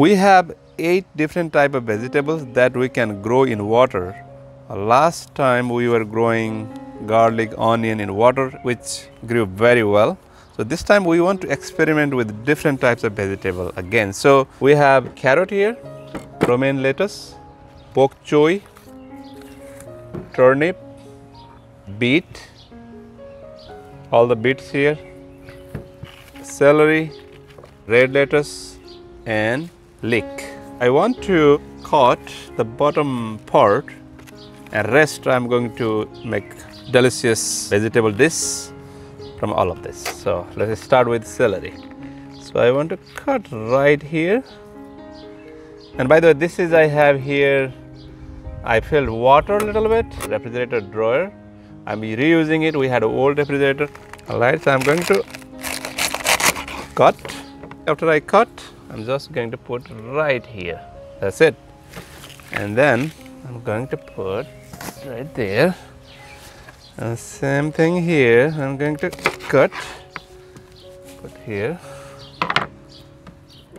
We have 8 different type of vegetables that we can grow in water. Last time we were growing garlic, onion in water, which grew very well. So this time we want to experiment with different types of vegetable again. So we have carrot here, romaine lettuce, bok choy, turnip, beet, all the beets here, celery, red lettuce and leek. I want to cut the bottom part and rest I'm going to make delicious vegetable dish from all of this. So let's start with celery. So I want to cut right here. And by the way, this is I have here, I filled water a little bit, refrigerator drawer. I'm reusing it, we had an old refrigerator. Alright, so I'm going to cut. After I cut, I'm just going to put right here. That's it. And then I'm going to put right there. And same thing here, I'm going to cut, put here,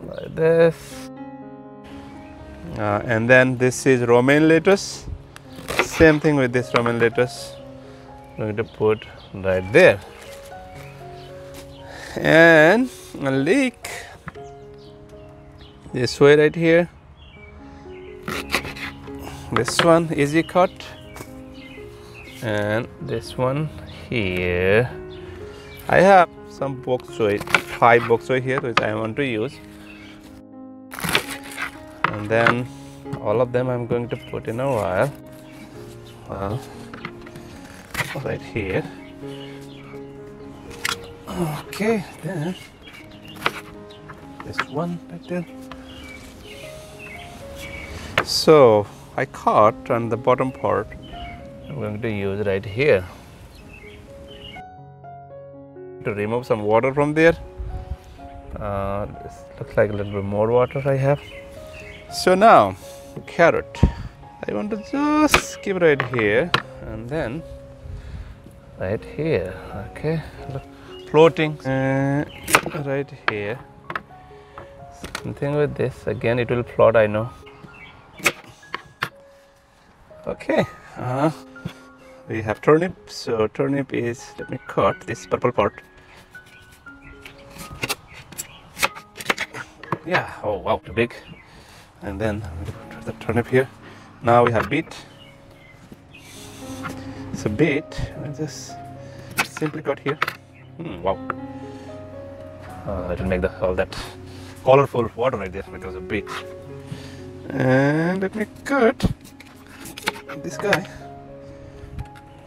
like this. And then this is romaine lettuce. Same thing with this romaine lettuce. I'm going to put right there. And a leek. This way right here. This one, easy cut. And this one here. I have some bok choy, 5 bok choy here, which I want to use. And then all of them I'm going to put in a while. Well, right here. Okay, then this one right there. So I cut on the bottom part. I'm going to use right here to remove some water from there. This looks like a little bit more water I have. So now carrot, I want to just skip right here and then right here. Okay, look, floating right here. Something with this again, it will float, I know. Okay. We have turnip, so turnip is, let me cut this purple part. Yeah, oh wow, too big. And then I'm going to put the turnip here. Now we have beet. So beet, I just simply cut here. Wow. It will make all that colorful water right there because of beet. And let me cut this guy.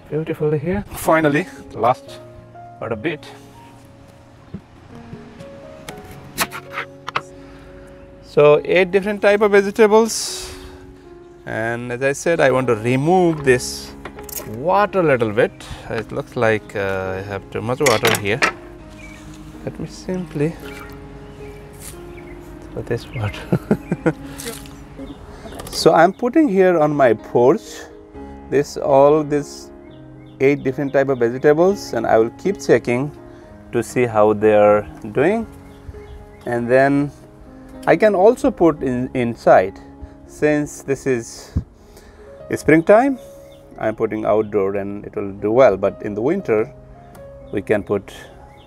Beautiful here. Finally, the last part of beet. So 8 different type of vegetables, and as I said, I want to remove this water a little bit. It looks like I have too much water here. Let me simply throw this water. So I'm putting here on my porch all these 8 different type of vegetables, and I will keep checking to see how they are doing. And then I can also put inside, since this is springtime, I'm putting outdoor and it will do well. But in the winter, we can put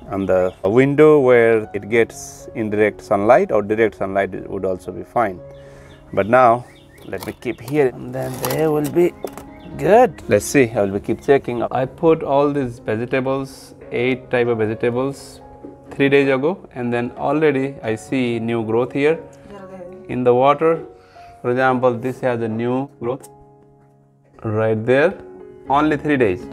on the window where it gets indirect sunlight, or direct sunlight, it would also be fine. But now let me keep here and then they will be good. Let's see, I will keep checking. I put all these vegetables, 8 type of vegetables, 3 days ago, and then already I see new growth here in the water. For example, this has a new growth right there, only 3 days.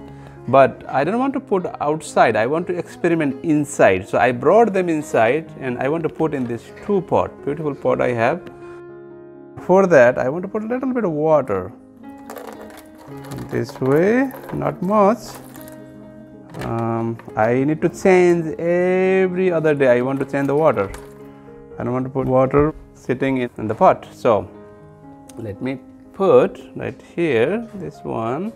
But I don't want to put outside, I want to experiment inside. So I brought them inside and I want to put in this 2 pot, beautiful pot I have. For that, I want to put a little bit of water. This way, not much. I need to change every other day. I want to change the water. I don't want to put water sitting in the pot. So let me put right here, this one,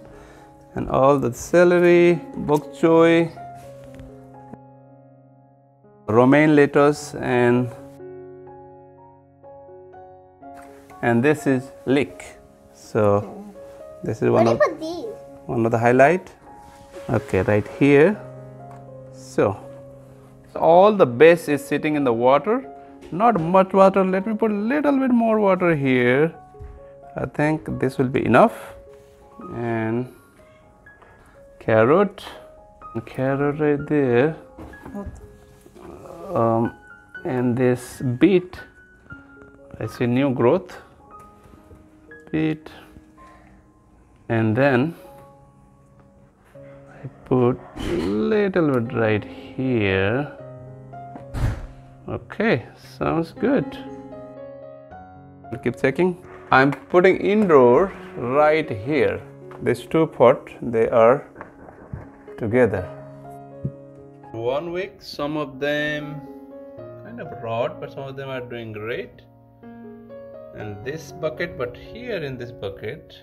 and all the celery, bok choy, romaine lettuce, and and this is lick. So this is one of the highlight. Okay, right here. So all the base is sitting in the water. Not much water. Let me put a little bit more water here. I think this will be enough. And carrot right there. And this beet. I see new growth. Beet. And then I put a little bit right here. Okay, sounds good. I'll keep checking. I'm putting indoor right here. These two pots, they are together. 1 week, some of them kind of rot, but some of them are doing great. And this bucket, but here in this bucket,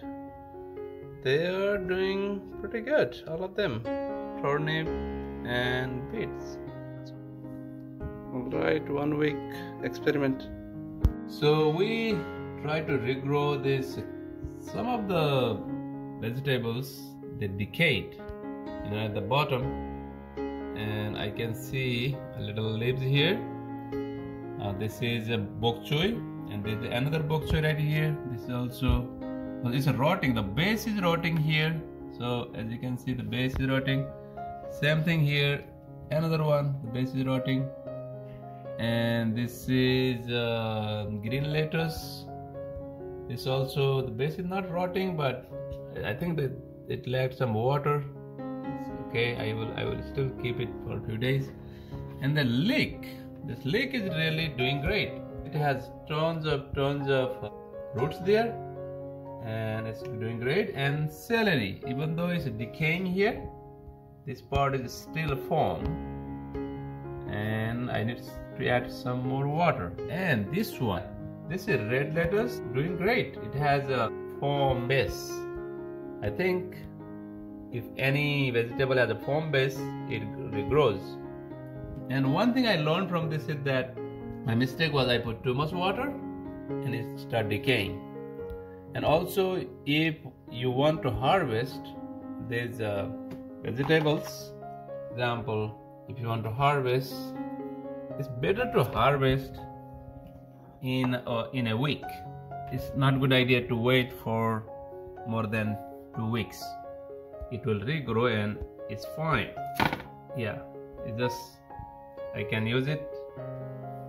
they are doing pretty good, all of them. Turnip and beets. Alright, 1 week experiment. So we try to regrow this. Some of the vegetables, they decayed, you know, at the bottom, and I can see a little leaves here. This is a bok choy, and there's another bok choy right here. This is also, well, it's rotting. The base is rotting here. So as you can see, the base is rotting. Same thing here. Another one. The base is rotting. And this is green lettuce. This also, the base is not rotting, but I think that it lacked some water. It's okay, I will still keep it for a few days. And the leek, this leek is really doing great. It has tons of roots there, and it's doing great. And celery, even though it's decaying here, this part is still formed. And I need to add some more water. And this one, this is red lettuce, doing great. It has a foam base. I think if any vegetable has a foam base, it regrows. And one thing I learned from this is that my mistake was I put too much water and it started decaying. And also, if you want to harvest these vegetables, for example, if you want to harvest, it's better to harvest in a week. It's not a good idea to wait for more than 2 weeks. It will regrow and it's fine. Yeah, it's just I can use it,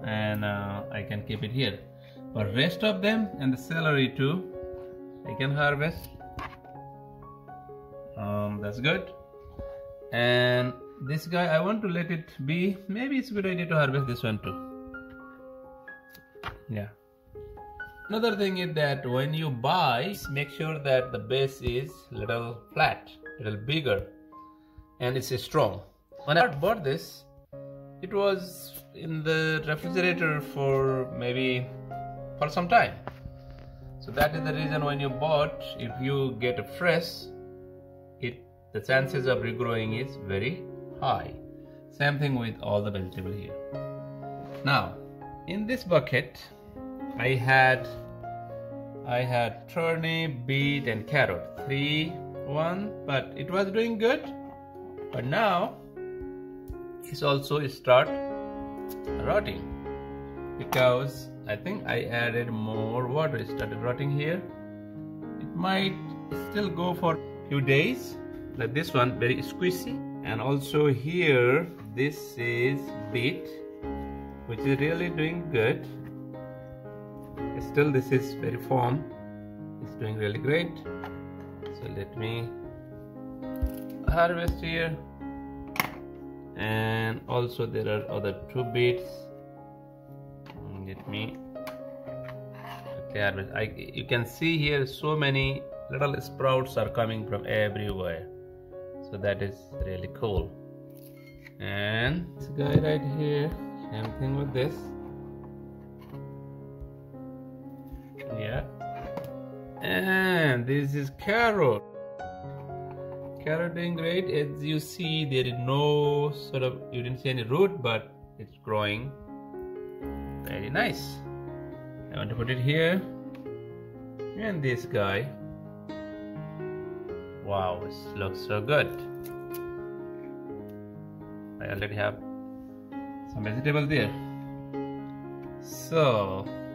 and I can keep it here. But rest of them and the celery too, I can harvest. That's good. And this guy, I want to let it be. Maybe it's a good idea to harvest this one too. Yeah. Another thing is that when you buy, make sure that the base is little flat, little bigger, and it's strong. When I bought this, it was in the refrigerator for maybe for some time. So that is the reason when you bought, if you get a fresh, the chances of regrowing is very high. Same thing with all the vegetable here. Now, in this bucket, I had turnip, beet, and carrot. 3, 1, but it was doing good. But now, it's also start rotting because I think I added more water. It started rotting here. It might still go for a few days. Like this one, very squishy. And also here, this is beet, which is really doing good. Still, this is very firm. It's doing really great. So let me harvest here. And also there are other 2 beets. Let me harvest. You can see here so many little sprouts are coming from everywhere. So that is really cool. And this guy right here, same thing with this. Yeah. And this is carrot. Carrot doing great. As you see, there is no sort of, you didn't see any root, but it's growing very nice. I want to put it here. And this guy. Wow, it looks so good. I already have some vegetables there. So